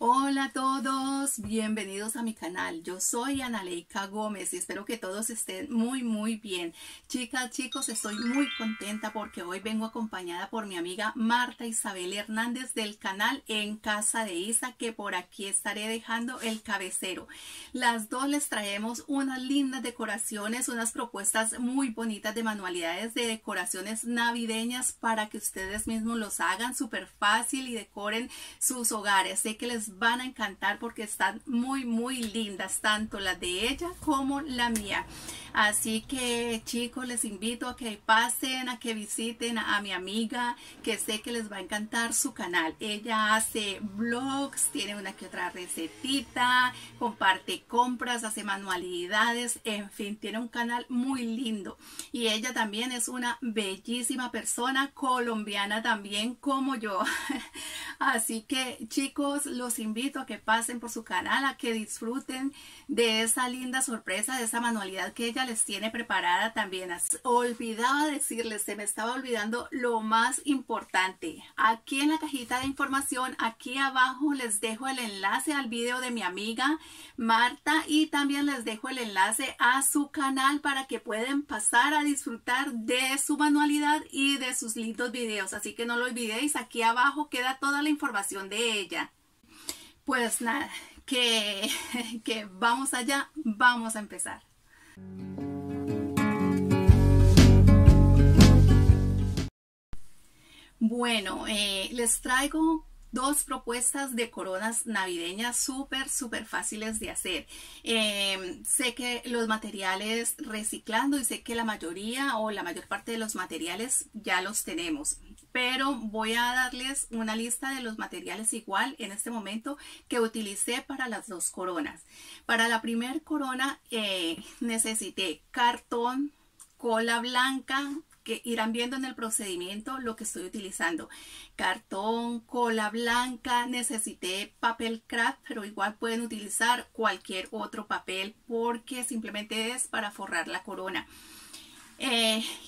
Hola a todos, bienvenidos a mi canal. Yo soy Ana Gómez y espero que todos estén muy bien. Chicas, chicos, estoy muy contenta porque hoy vengo acompañada por mi amiga Marta Isabel Hernández del canal En Casa de Isa, que por aquí estaré dejando el cabecero. Las dos les traemos unas lindas decoraciones, unas propuestas muy bonitas de manualidades de decoraciones navideñas para que ustedes mismos los hagan súper fácil y decoren sus hogares. Sé que les van a encantar porque están muy lindas, tanto las de ella como la mía. Así que, chicos, les invito a que pasen, a que visiten a mi amiga, que sé que les va a encantar su canal. Ella hace vlogs, tiene una que otra recetita, comparte compras, hace manualidades, en fin, tiene un canal muy lindo. Y ella también es una bellísima persona, colombiana también como yo. Así que, chicos, los invito a que pasen por su canal, a que disfruten de esa linda sorpresa, de esa manualidad que ella les tiene preparada también. Olvidaba decirles, se me estaba olvidando lo más importante. Aquí en la cajita de información, aquí abajo les dejo el enlace al video de mi amiga Marta y también les dejo el enlace a su canal para que puedan pasar a disfrutar de su manualidad y de sus lindos videos. Así que no lo olvidéis, aquí abajo queda toda la información de ella. Pues nada, que vamos allá, vamos a empezar. Bueno, les traigo dos propuestas de coronas navideñas súper fáciles de hacer. Sé que los materiales reciclando y sé que la mayoría o la mayor parte de los materiales ya los tenemos, pero voy a darles una lista de los materiales igual en este momento que utilicé para las dos coronas. Para la primera corona necesité cartón, cola blanca, que irán viendo en el procedimiento lo que estoy utilizando. Cartón, cola blanca, necesité papel craft, pero igual pueden utilizar cualquier otro papel porque simplemente es para forrar la corona.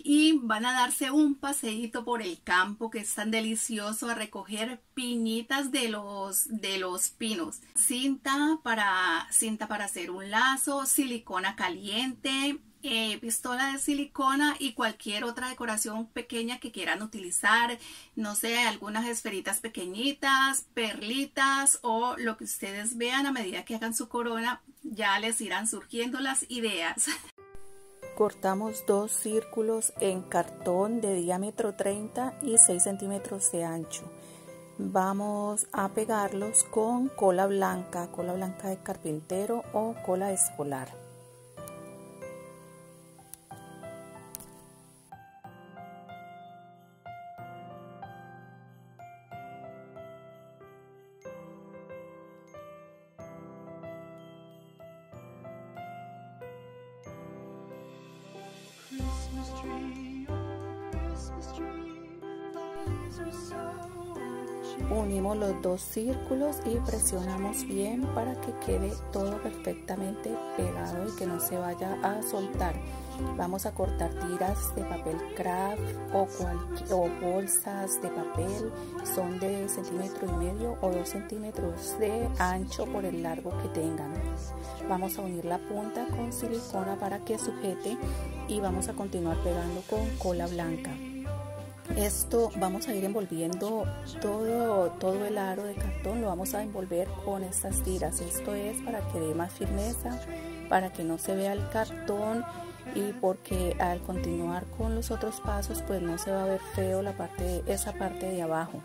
Y van a darse un paseíto por el campo, que es tan delicioso, a recoger piñitas de los pinos. Cinta para hacer un lazo, silicona caliente, pistola de silicona y cualquier otra decoración pequeña que quieran utilizar, no sé, algunas esferitas pequeñitas, perlitas o lo que ustedes vean a medida que hagan su corona, ya les irán surgiendo las ideas. Cortamos dos círculos en cartón de diámetro 30 y 6 centímetros de ancho. Vamos a pegarlos con cola blanca de carpintero o cola escolar. Unimos los dos círculos y presionamos bien para que quede todo perfectamente pegado y que no se vaya a soltar. Vamos a cortar tiras de papel craft o bolsas de papel, son de 1,5 cm o 2 centímetros de ancho por el largo que tengan. Vamos a unir la punta con silicona para que sujete y vamos a continuar pegando con cola blanca. Esto vamos a ir envolviendo todo el aro de cartón, lo vamos a envolver con estas tiras. Esto es para que dé más firmeza, para que no se vea el cartón y porque al continuar con los otros pasos pues no se va a ver feo la parte, esa parte de abajo.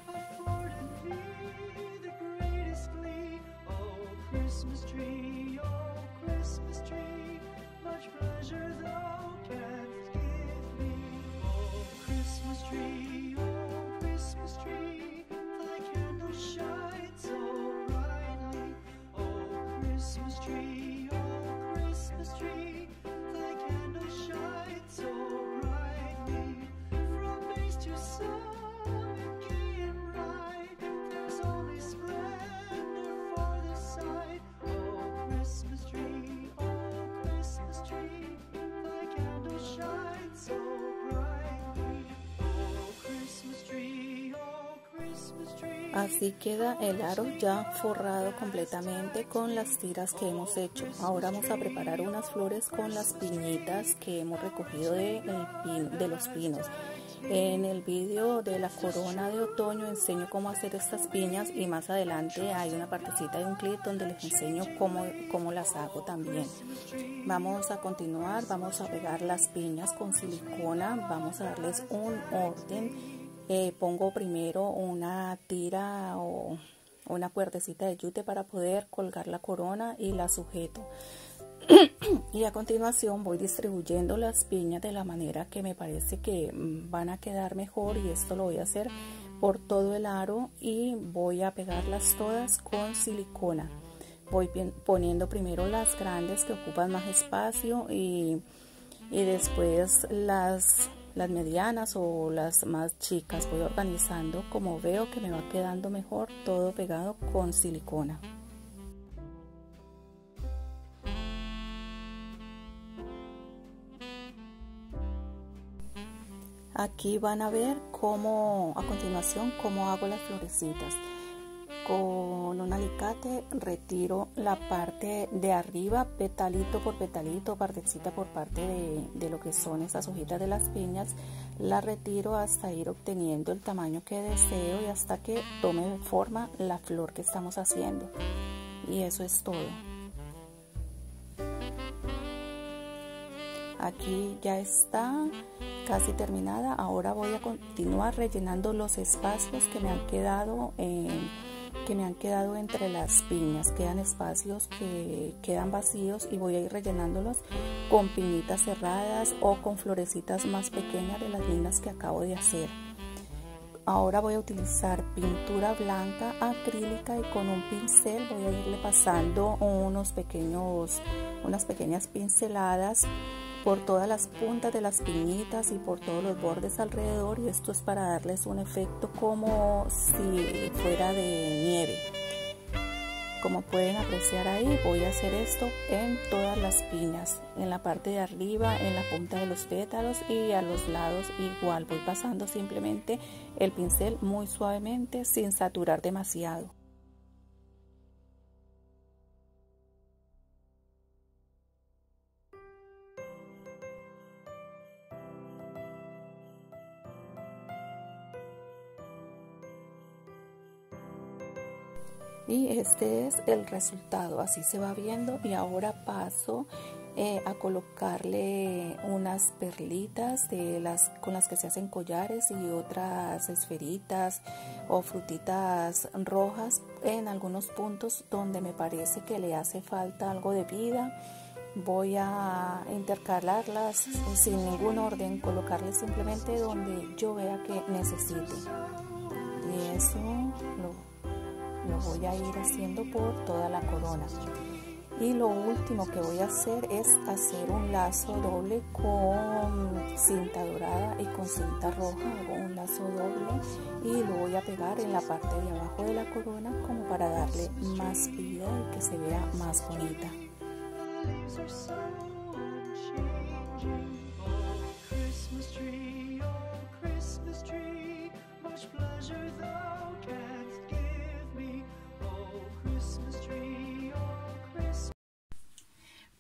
Así queda el aro ya forrado completamente con las tiras que hemos hecho. Ahora vamos a preparar unas flores con las piñitas que hemos recogido de los pinos. En el vídeo de la corona de otoño enseño cómo hacer estas piñas y más adelante hay una partecita de un clip donde les enseño cómo las hago también. Vamos a continuar, vamos a pegar las piñas con silicona, vamos a darles un orden. Pongo primero una tira o una cuerdecita de yute para poder colgar la corona y la sujeto. Y a continuación voy distribuyendo las piñas de la manera que me parece que van a quedar mejor, y esto lo voy a hacer por todo el aro y voy a pegarlas todas con silicona. Voy poniendo primero las grandes que ocupan más espacio y después las medianas o las más chicas. Voy organizando como veo que me va quedando mejor, todo pegado con silicona. Aquí van a ver cómo a continuación cómo hago las florecitas. Con un alicate retiro la parte de arriba, petalito por petalito, partecita por parte de lo que son esas hojitas de las piñas. La retiro hasta ir obteniendo el tamaño que deseo y hasta que tome forma la flor que estamos haciendo. Y eso es todo. Aquí ya está casi terminada. Ahora voy a continuar rellenando los espacios que me han quedado entre las piñas. Quedan espacios que quedan vacíos y voy a ir rellenándolos con piñitas cerradas o con florecitas más pequeñas de las mismas que acabo de hacer. Ahora voy a utilizar pintura blanca acrílica y con un pincel voy a irle pasando unas pequeñas pinceladas por todas las puntas de las piñitas y por todos los bordes alrededor, y esto es para darles un efecto como si fuera de nieve. Como pueden apreciar ahí, voy a hacer esto en todas las piñas, en la parte de arriba, en la punta de los pétalos y a los lados igual. Voy pasando simplemente el pincel muy suavemente sin saturar demasiado. Y este es el resultado, así se va viendo. Y ahora paso a colocarle unas perlitas con las que se hacen collares y otras esferitas o frutitas rojas en algunos puntos donde me parece que le hace falta algo de vida. Voy a intercalarlas sin ningún orden, colocarles simplemente donde yo vea que necesite. Y eso lo voy a ir haciendo por toda la corona. Y lo último que voy a hacer es hacer un lazo doble con cinta dorada y con cinta roja. Hago un lazo doble y lo voy a pegar en la parte de abajo de la corona como para darle más vida y que se vea más bonita.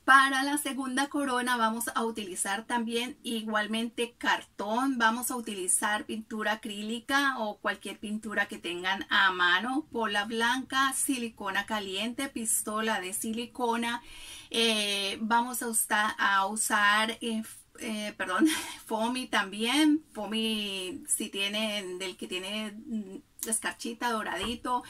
Para la segunda corona vamos a utilizar también igualmente cartón, vamos a utilizar pintura acrílica o cualquier pintura que tengan a mano, pola blanca, silicona caliente, pistola de silicona, vamos a usar foamy también, foamy si tienen, del que tiene escarchita, doradito,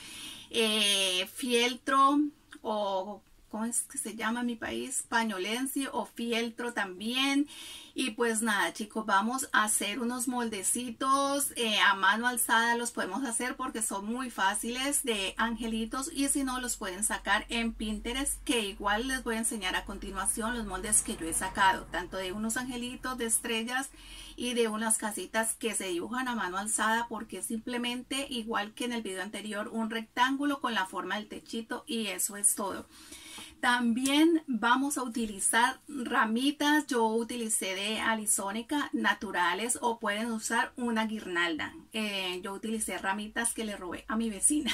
fieltro o... ¿cómo es que se llama en mi país? Pañolensi o fieltro también. Y pues nada chicos, vamos a hacer unos moldecitos a mano alzada. Los podemos hacer porque son muy fáciles de angelitos, y si no los pueden sacar en Pinterest, que igual les voy a enseñar a continuación los moldes que yo he sacado, tanto de unos angelitos, de estrellas y de unas casitas que se dibujan a mano alzada, porque simplemente igual que en el video anterior un rectángulo con la forma del techito y eso es todo. También vamos a utilizar ramitas. Yo utilicé de alisónica naturales o pueden usar una guirnalda. Yo utilicé ramitas que le robé a mi vecina,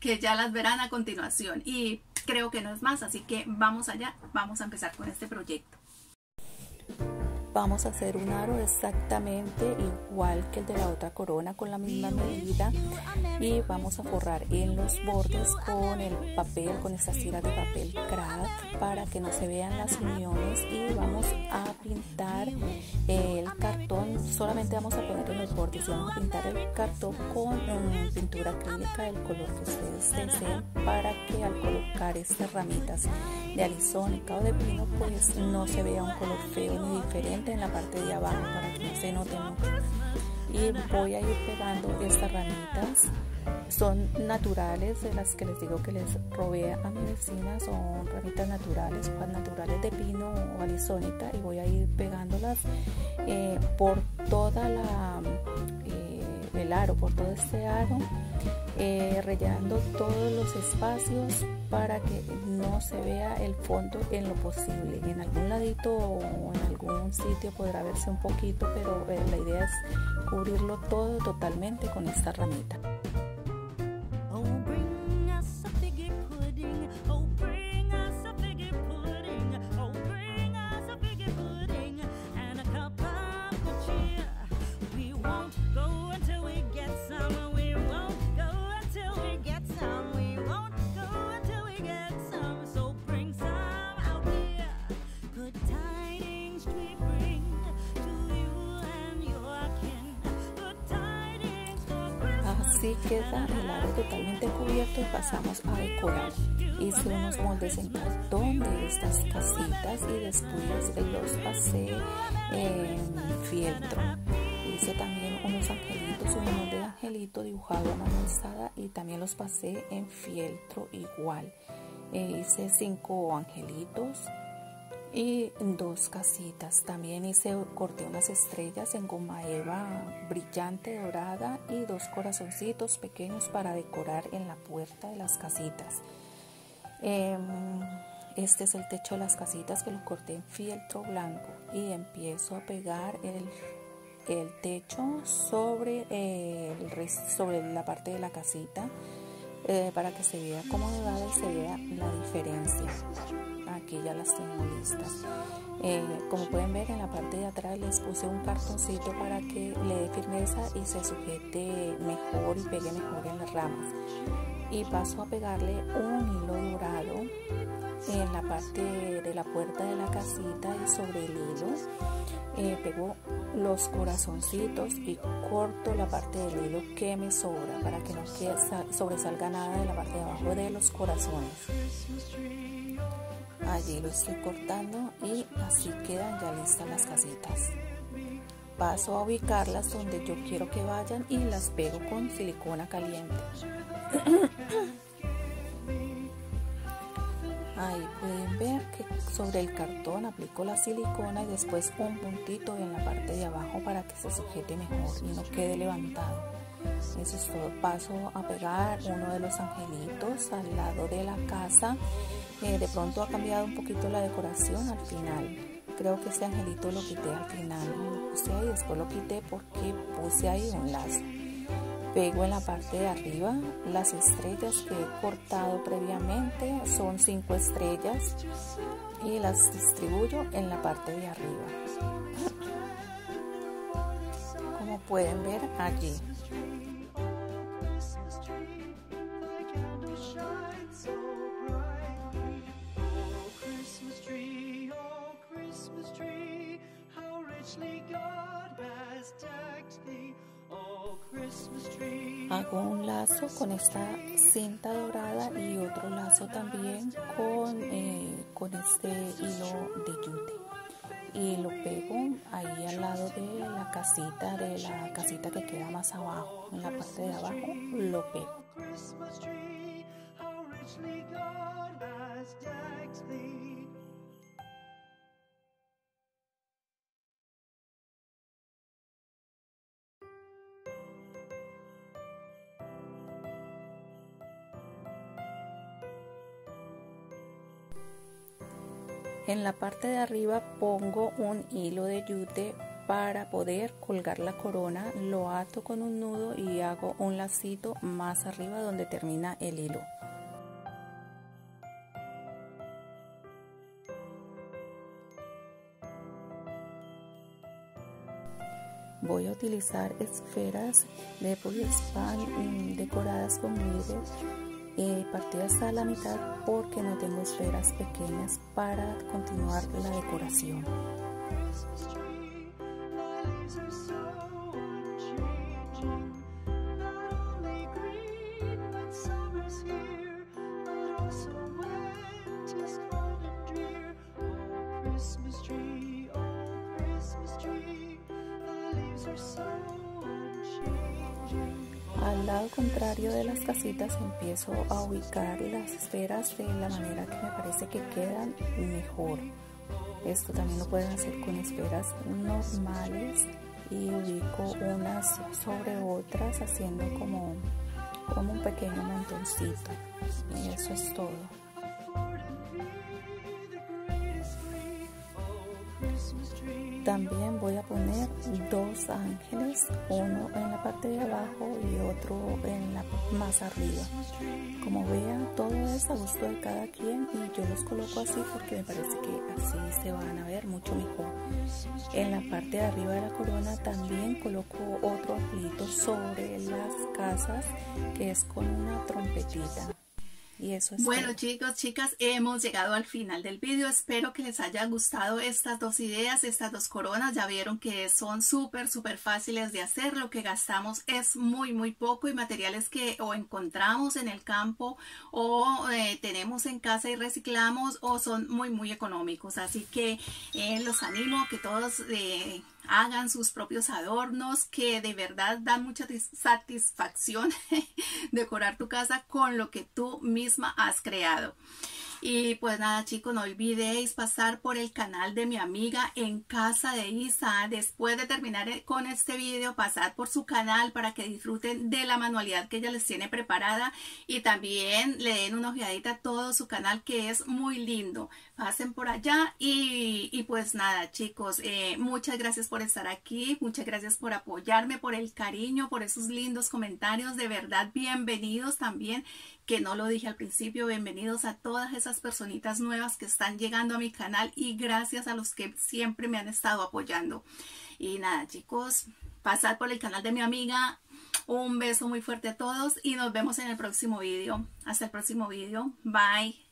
que ya las verán a continuación. Y creo que no es más, así que vamos allá, vamos a empezar con este proyecto. Vamos a hacer un aro exactamente igual que el de la otra corona, con la misma medida, y vamos a forrar en los bordes con el papel, con estas tiras de papel kraft, para que no se vean las uniones, y vamos a pintar el cartón. Solamente vamos a poner en los bordes y vamos a pintar el cartón con pintura acrílica del color que ustedes deseen, para que al colocar estas ramitas de alisónica o de pino pues no se vea un color feo ni diferente en la parte de abajo, para que no se note mucho. Y voy a ir pegando estas ramitas, son naturales, de las que les digo que les robé a mi vecina, son ramitas naturales, hojas naturales de pino o alisónica, y voy a ir pegándolas por toda la el aro, por todo este aro, rellenando todos los espacios para que no se vea el fondo en lo posible. En algún ladito o en algún sitio podrá verse un poquito, pero la idea es cubrirlo todo totalmente con esta ramita. Así queda el aro totalmente cubierto y pasamos a decorar. Hice unos moldes en cartón de estas casitas y después los pasé en fieltro. Hice también unos angelitos, un molde de angelito dibujado a mano alzada, y también los pasé en fieltro igual. Hice 5 angelitos y 2 casitas. También corté unas estrellas en goma eva brillante dorada y 2 corazoncitos pequeños para decorar en la puerta de las casitas. Este es el techo de las casitas, que lo corté en fieltro blanco, y empiezo a pegar el techo sobre la parte de la casita, para que se vea como nevada y se vea la diferencia. Aquí ya las tengo listas. Como pueden ver, en la parte de atrás les puse un cartoncito para que le dé firmeza y se sujete mejor y pegue mejor en las ramas. Y paso a pegarle un hilo dorado en la parte de la puerta de la casita, y sobre el hilo pego los corazoncitos y corto la parte del hilo que me sobra, para que no sobresalga nada de la parte de abajo de los corazones. Allí lo estoy cortando y así quedan ya listas las casitas. Paso a ubicarlas donde yo quiero que vayan y las pego con silicona caliente. Ahí pueden ver que sobre el cartón aplico la silicona y después un puntito en la parte de abajo para que se sujete mejor y no quede levantado. Eso es todo. Paso a pegar uno de los angelitos al lado de la casa. De pronto ha cambiado un poquito la decoración al final. Creo que este angelito lo quité al final, lo puse ahí, después lo quité porque puse ahí un lazo. Pego en la parte de arriba las estrellas que he cortado previamente, son 5 estrellas, y las distribuyo en la parte de arriba. Como pueden ver allí. Hago un lazo con esta cinta dorada y otro lazo también con este hilo de yute, y lo pego ahí al lado de la casita, que queda más abajo, en la parte de abajo lo pego. En la parte de arriba pongo un hilo de yute para poder colgar la corona, lo ato con un nudo y hago un lacito más arriba donde termina el hilo. Voy a utilizar esferas de poliespan decoradas con hilo partidas a la mitad porque no tengo esferas pequeñas para continuar la decoración. Al lado contrario de las casitas empiezo a ubicar las esferas de la manera que me parece que quedan mejor. Esto también lo pueden hacer con esferas normales y ubico unas sobre otras haciendo como un pequeño montoncito. Y eso es todo. También voy a poner dos ángeles, uno en la parte de abajo y otro en la más arriba. Como vean, todo es a gusto de cada quien y yo los coloco así porque me parece que así se van a ver mucho mejor. En la parte de arriba de la corona también coloco otro angelito sobre las casas, que es con una trompetita. Y eso es bueno, chicos, chicas, hemos llegado al final del vídeo. Espero que les haya gustado estas dos ideas, estas dos coronas. Ya vieron que son súper fáciles de hacer. Lo que gastamos es muy poco y materiales que o encontramos en el campo o tenemos en casa y reciclamos, o son muy económicos. Así que los animo a que todos hagan sus propios adornos, que de verdad dan mucha satisfacción decorar tu casa con lo que tú misma has creado. Y pues nada, chicos, no olvidéis pasar por el canal de mi amiga En Casa de Isa. Después de terminar con este video, pasad por su canal para que disfruten de la manualidad que ella les tiene preparada, y también le den una ojeadita a todo su canal, que es muy lindo. Pasen por allá y pues nada, chicos, muchas gracias por estar aquí, muchas gracias por apoyarme, por el cariño, por esos lindos comentarios. De verdad, bienvenidos también, que no lo dije al principio, bienvenidos a todas esas personitas nuevas que están llegando a mi canal, y gracias a los que siempre me han estado apoyando. Y nada, chicos, pasad por el canal de mi amiga. Un beso muy fuerte a todos y nos vemos en el próximo video. Hasta el próximo video. Bye.